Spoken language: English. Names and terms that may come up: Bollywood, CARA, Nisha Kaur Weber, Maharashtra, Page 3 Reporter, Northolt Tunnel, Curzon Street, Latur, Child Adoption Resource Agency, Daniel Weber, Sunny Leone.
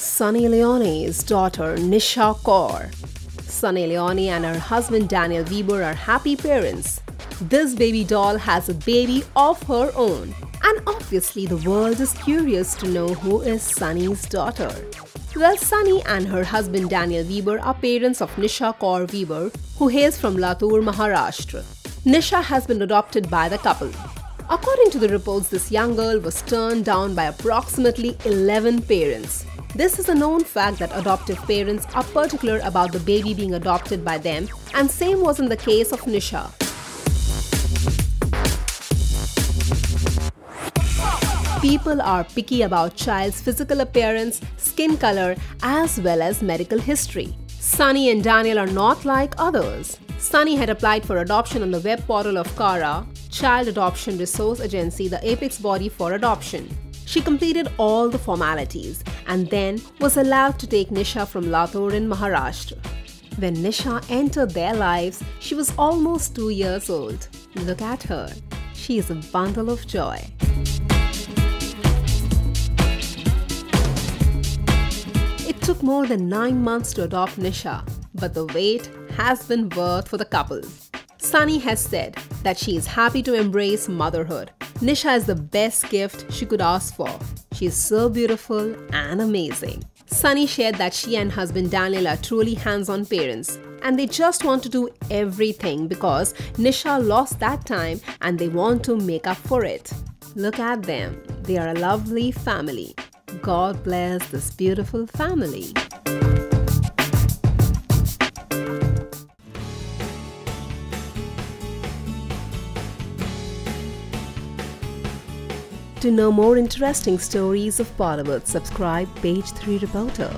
Sunny Leone's daughter Nisha Kaur. Sunny Leone and her husband Daniel Weber are happy parents. This baby doll has a baby of her own. And obviously the world is curious to know who is Sunny's daughter. Well, Sunny and her husband Daniel Weber are parents of Nisha Kaur Weber, who hails from Latur, Maharashtra. Nisha has been adopted by the couple. According to the reports, this young girl was turned down by approximately 11 parents. This is a known fact that adoptive parents are particular about the baby being adopted by them, and same was in the case of Nisha. People are picky about child's physical appearance, skin color, as well as medical history. Sunny and Daniel are not like others. Sunny had applied for adoption on the web portal of CARA, Child Adoption Resource Agency, the apex body for adoption. She completed all the formalities and then was allowed to take Nisha from Latur in Maharashtra. When Nisha entered their lives, she was almost 2 years old. Look at her. She is a bundle of joy. It took more than 9 months to adopt Nisha, but the wait has been worth for the couple. Sunny has said that she is happy to embrace motherhood. Nisha is the best gift she could ask for. She is so beautiful and amazing. Sunny shared that she and husband Daniel are truly hands-on parents, and they just want to do everything because Nisha lost that time and they want to make up for it. Look at them. They are a lovely family. God bless this beautiful family. To know more interesting stories of Bollywood, subscribe Page 3 Reporter.